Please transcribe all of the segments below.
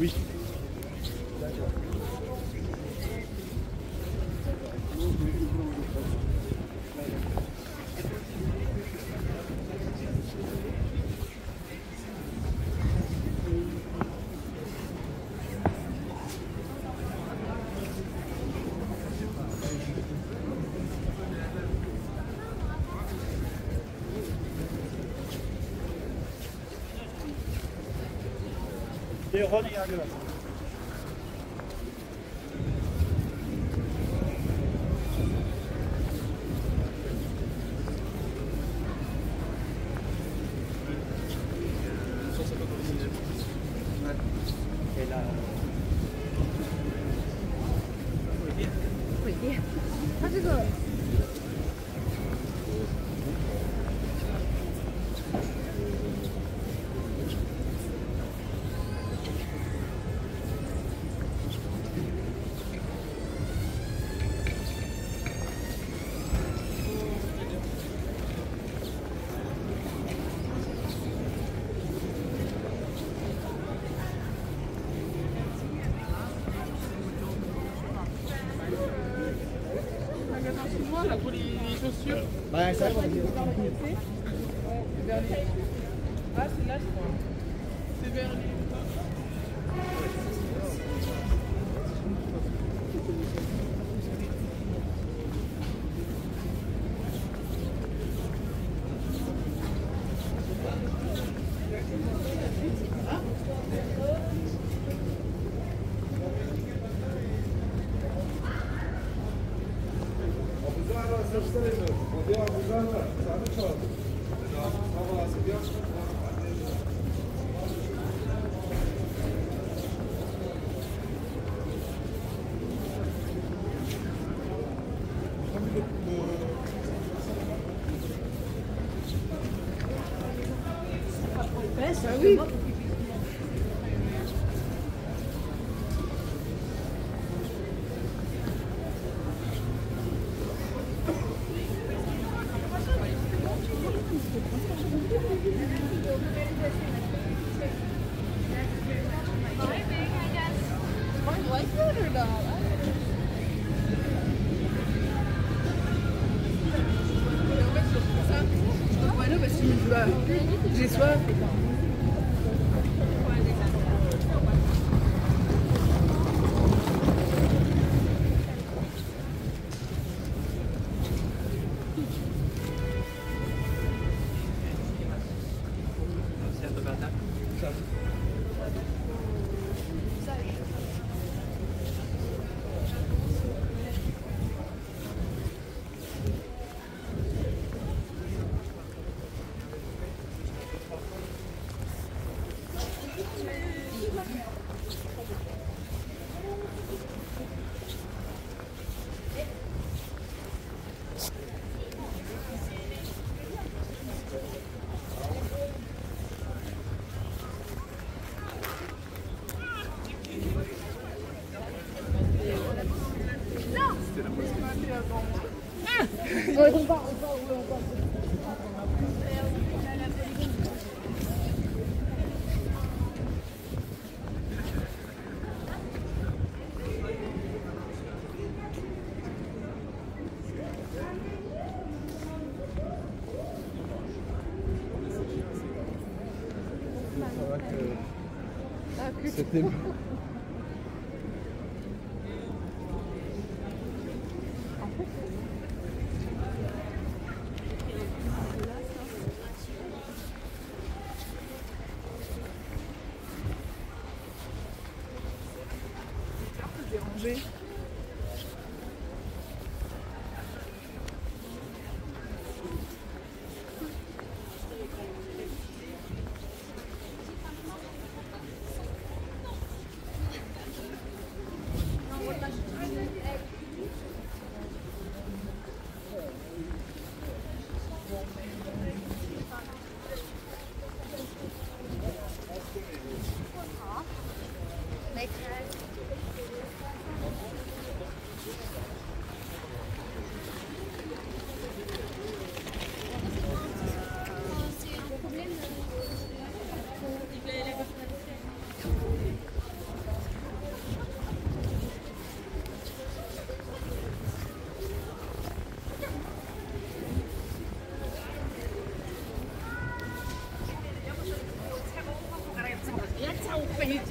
Oui. They are running out of it. Ah, c'est là, je crois. C'est vers lui. Oui. J'ai soif. C'était bon. Thank you. minutes.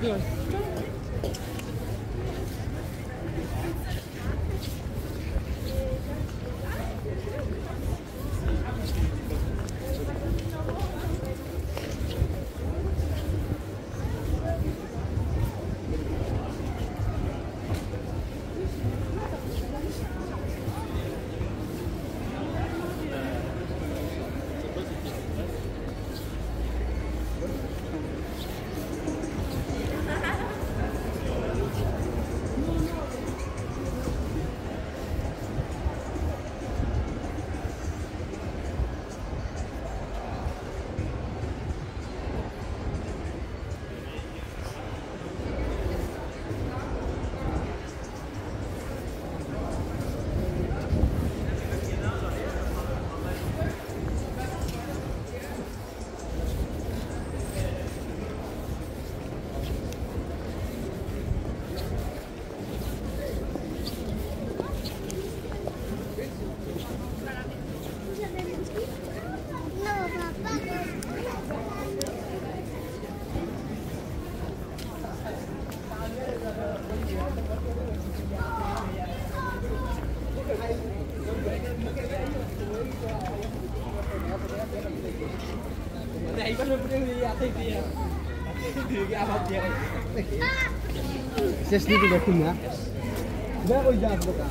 Good. Just need to get him up. Where will you have the car?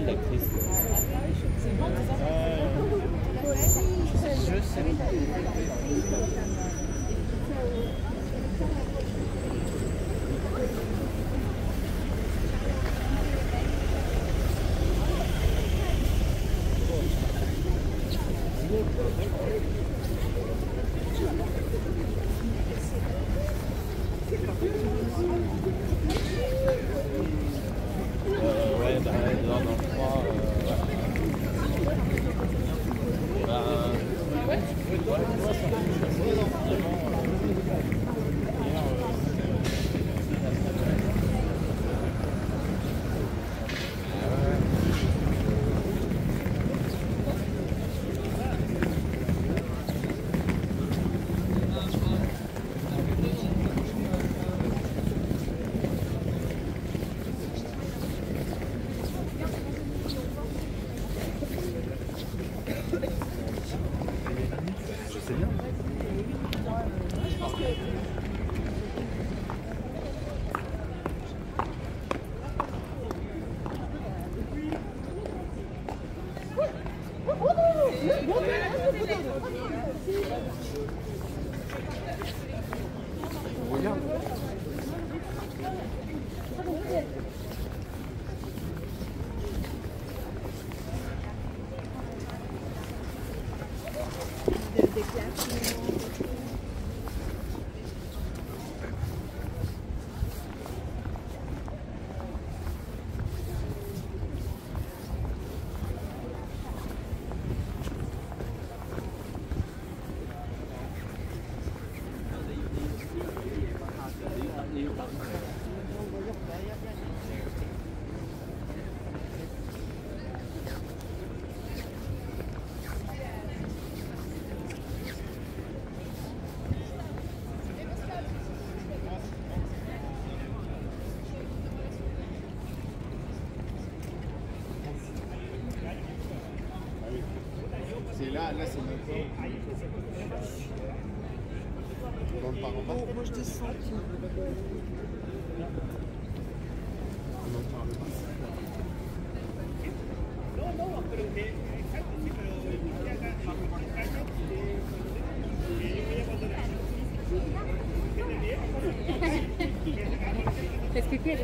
s'appelle l'actrice? Je sais pas. Là, c'est notre... Moi, je te sens. Est-ce que tu es là ?